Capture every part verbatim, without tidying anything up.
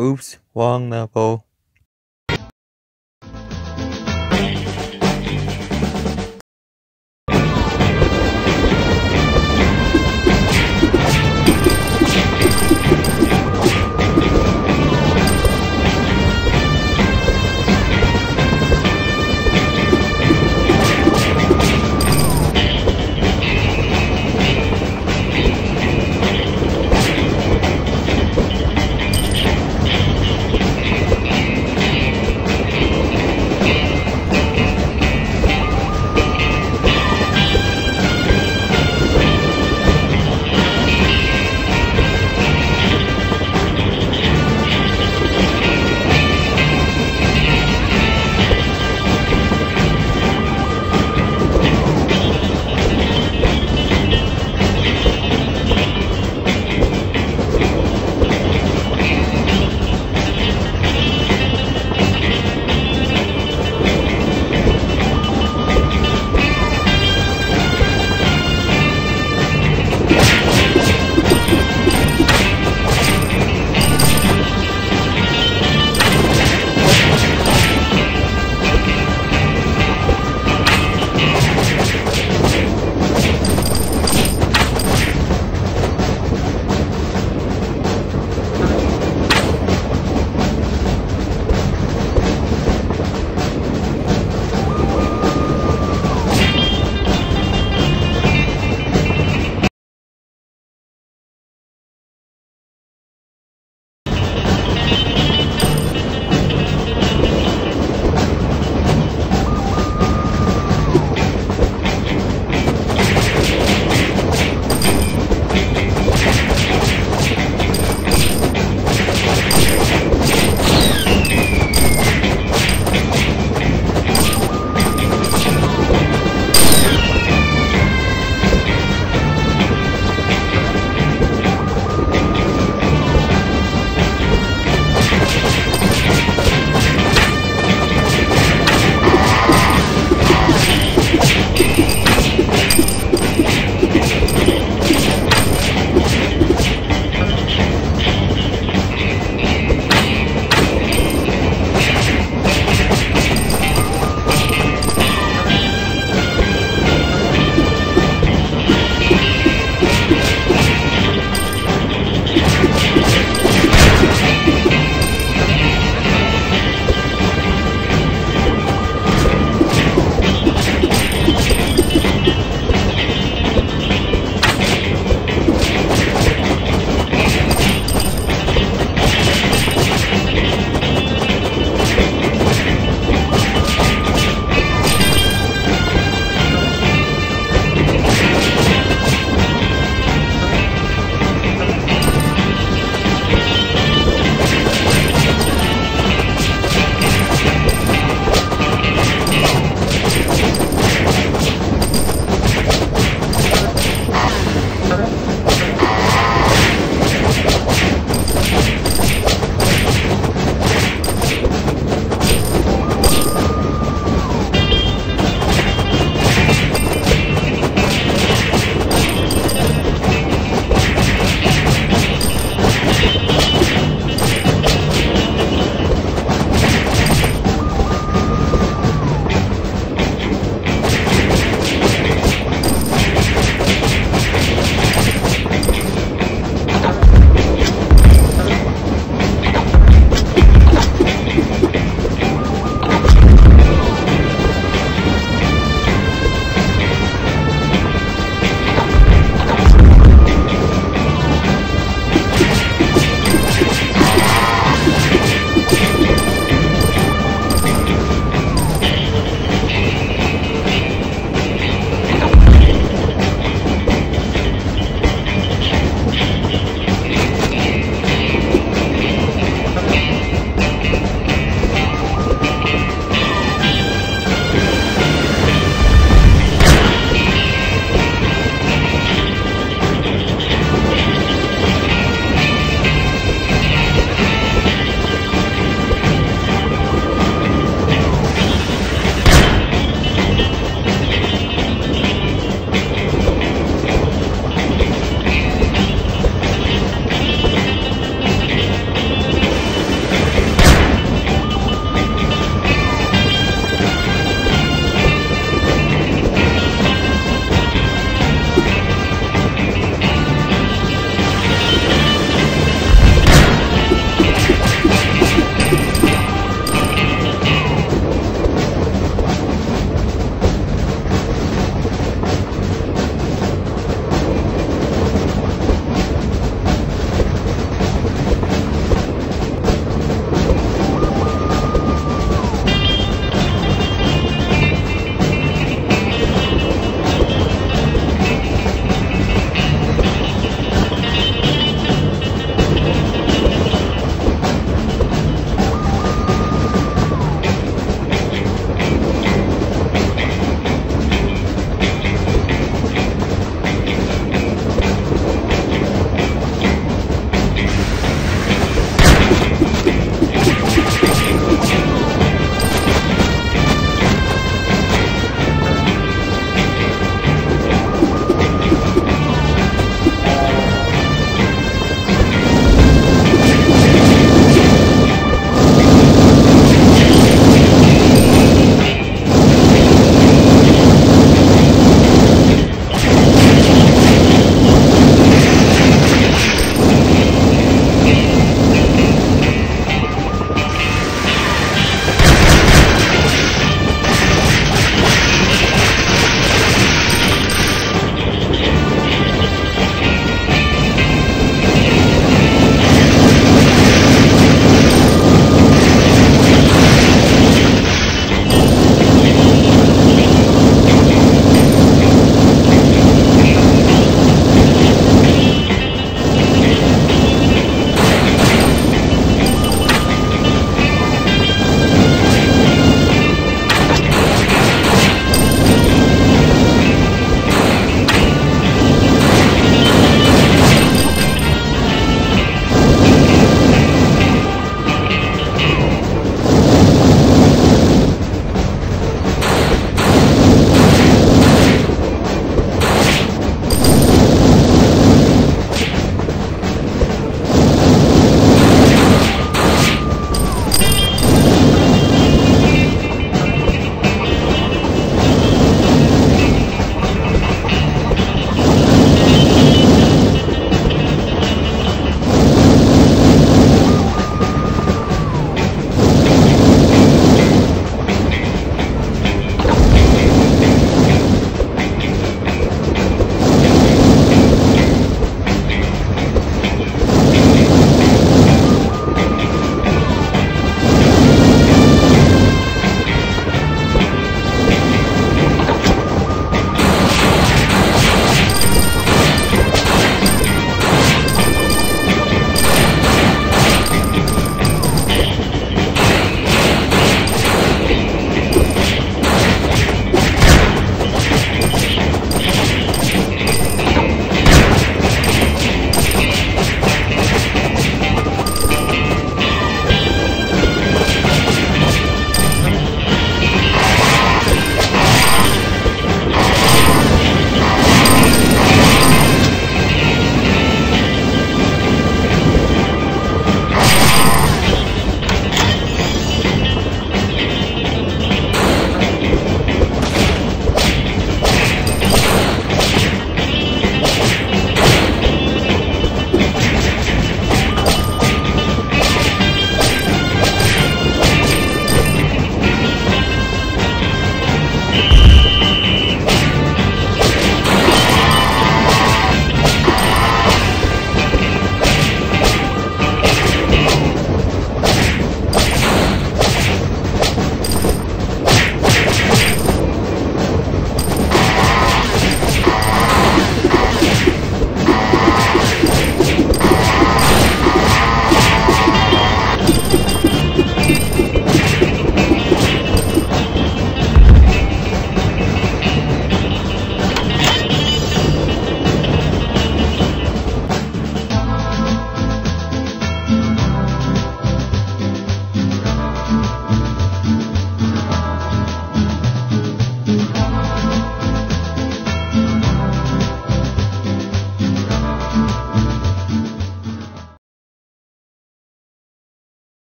Oops, wrong level. Thank you.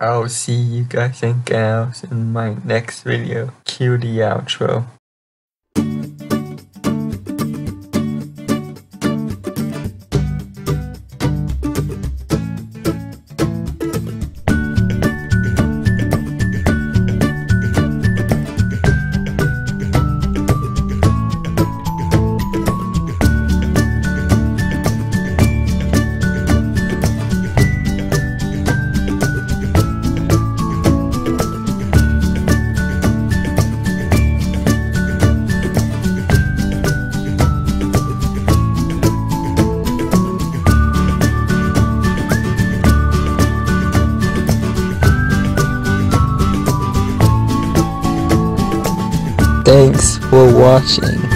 I'll see you guys and gals in my next video. Cue the outro. Thanks for watching.